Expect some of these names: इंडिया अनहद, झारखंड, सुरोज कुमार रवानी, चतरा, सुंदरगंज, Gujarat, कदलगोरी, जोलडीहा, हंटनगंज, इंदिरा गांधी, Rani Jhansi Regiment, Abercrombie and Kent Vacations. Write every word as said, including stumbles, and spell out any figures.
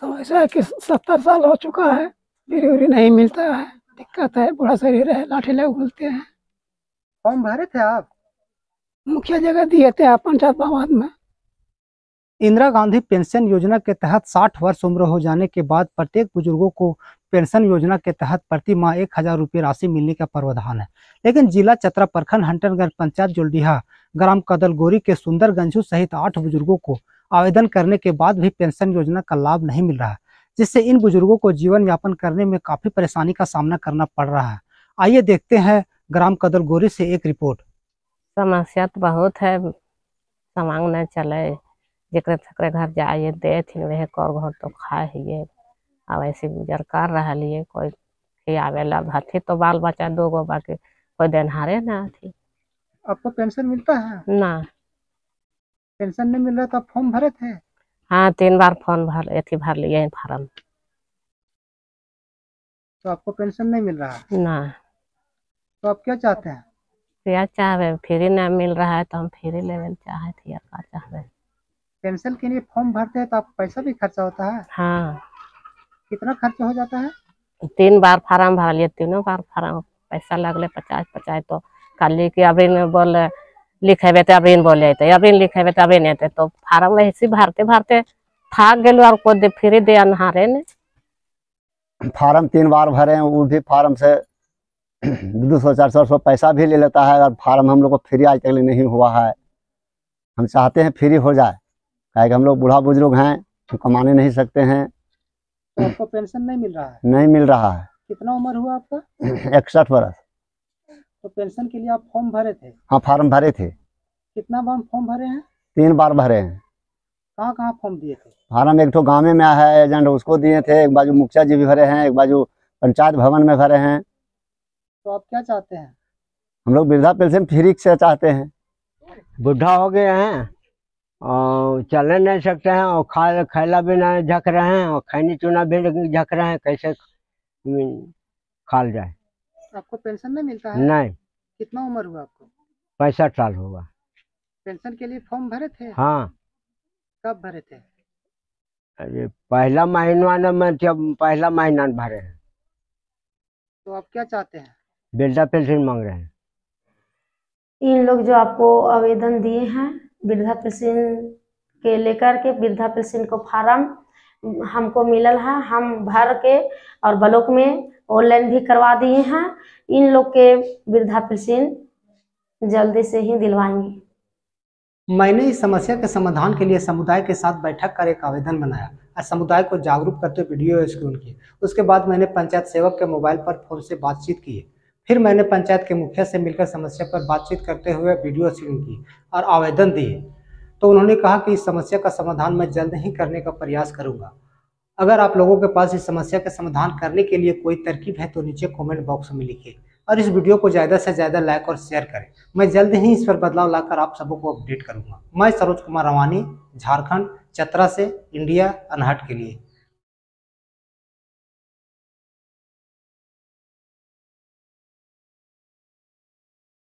समस्या कि सत्तर साल हो चुका है, बीड़ी उड़ी नहीं मिलता है, दिक्कत है, बूढ़ा शरीर है, लाठी ले घूलते हैं। फॉर्म भरे थे आप? मुखिया जगह दिए थे आप पंचायत भवन में। इंदिरा गांधी पेंशन योजना के तहत साठ वर्ष उम्र हो जाने के बाद प्रत्येक बुजुर्गों को पेंशन योजना के तहत प्रति माह एक हजार रूपये राशि मिलने का प्रावधान है, लेकिन जिला चतरा प्रखंड हंटनगंज पंचायत जोलडीहा ग्राम कदलगोरी के सुंदरगंज सहित आठ बुजुर्गों को आवेदन करने के बाद भी पेंशन योजना का लाभ नहीं मिल रहा, जिससे इन बुजुर्गों को जीवन यापन करने में काफी परेशानी का सामना करना पड़ रहा है। आइए देखते हैं ग्राम कदलगोरी से एक रिपोर्ट। समस्या तो बहुत है, समांग न चले, जकरे थकरे घर जाइए दे थी वह कर घर तो खाए हिये, अब ऐसे गुजर कर रहा लिए, कोई खियावेला भाथी तो बाल बच्चा दो गो, बाकी कोई देनहारे ना थी। आपको पेंशन मिलता है ना? पेंशन नहीं मिल रहा तो आप फॉर्म भरे थे? हाँ, तीन बार फॉर्म भर एथी भर लिए फार्म। तो आपको पेंशन नहीं मिल रहा ना? तो आप क्या चाहते हैं? क्या चाहे फ्री ना मिल रहा है तो हम फ्री लेवल चाहे थे। क्या चाहे पेंशन के लिए फॉर्म भरते हैं तो आप पैसा भी खर्चा होता है? हाँ। कितना खर्चा हो जाता है? तीन बार फार्म भर लिए, तीनों बार फार्म पैसा लगले पचास पचास। तो कल की अब बोल लिखेबे तो अब बोले अत अब लिखेबे तो अब अत तो फार्म ऐसे भरते भरते थक गए और कोई फ्री दे अनहारे ने। फार्म तीन बार भरे हैं, वो भी फार्म से दो सौ चार सौ पैसा भी ले लेता है, और फार्म हम लोग को फ्री आज तक नहीं हुआ है। हम चाहते हैं फ्री हो जाए, क्या हम लोग बूढ़ा बुजुर्ग हैं, तो कमाने नहीं सकते हैं। तो आपको पेंशन नहीं मिल रहा है? नहीं मिल रहा है। कितना उम्र हुआ आपका? इकसठ वर्ष। तो पेंशन के लिए आप फॉर्म भरे थे? हाँ, फॉर्म भरे थे। कितना बार फॉर्म भरे हैं? तीन बार भरे हैं। कहाँ कहाँ फॉर्म दिए थे? फार्म एक तो गाँव में है एजेंट, उसको दिए थे, एक बाजू मुखिया जी भी भरे हैं, एक बाजू पंचायत भवन में भरे हैं। तो आप क्या चाहते हैं? हम लोग वृद्धा पेंशन फ्री से चाहते हैं। बुढ़ा हो गए हैं और चले नहीं सकते हैं, और खा खैला भी ना झक रहे हैं, और खैनी चूना भी झक रहे हैं, कैसे खाल जाए। आपको पेंशन नहीं मिलता है? नहीं। कितना उम्र हुआ आपको? पैंसठ साल हुआ। पेंशन के लिए फॉर्म भरे थे? हाँ। कब भरे थे? अरे पहला महीना में, जब पहला महीना भरे हैं। तो आप क्या चाहते हैं? वृद्धा पेंशन मांग रहे हैं। इन लोग जो आपको आवेदन दिए हैं वृद्धा पेंशन के लेकर के, वृद्धा पेंशन को फार्म हमको मिलल है, हम भर के और ब्लॉक में ऑनलाइन भी करवा दिए हैं। इन लोग के वृद्धा पेंशन जल्दी से ही दिलवाएंगे। मैंने इस समस्या के समाधान के लिए समुदाय के साथ बैठक कर एक आवेदन बनाया और समुदाय को जागरूक करते वीडियो स्क्रीन की। उसके बाद मैंने पंचायत सेवक के मोबाइल पर फोन से बातचीत की, फिर मैंने पंचायत के मुखिया से मिलकर समस्या पर बातचीत करते हुए वीडियो स्क्रीन की और आवेदन दिए। तो उन्होंने कहा कि इस समस्या का समाधान मैं जल्द ही करने का प्रयास करूंगा। अगर आप लोगों के पास इस समस्या का समाधान करने के लिए कोई तरकीब है तो नीचे कॉमेंट बॉक्स में लिखिए, और इस वीडियो को ज़्यादा से ज़्यादा लाइक और शेयर करें। मैं जल्द ही इस पर बदलाव लाकर आप सबको अपडेट करूँगा। मैं सुरोज कुमार रवानी, झारखंड, चतरा से इंडिया अनहद के लिए।